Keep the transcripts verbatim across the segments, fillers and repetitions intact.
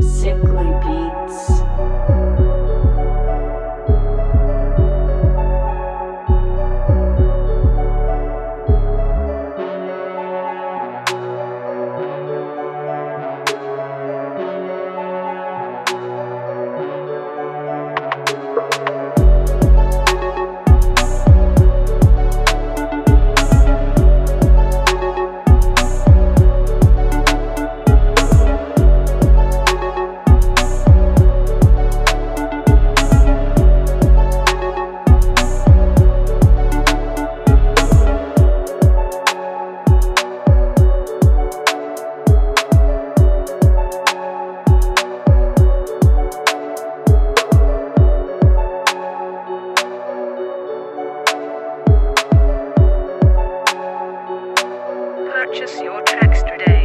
Sickly Beats. Purchase your tracks today.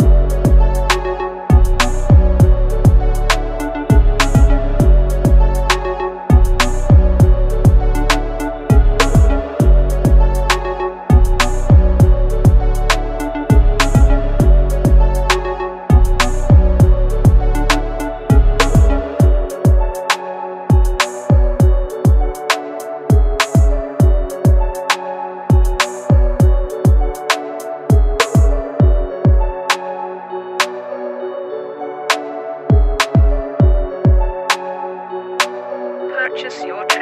Purchase your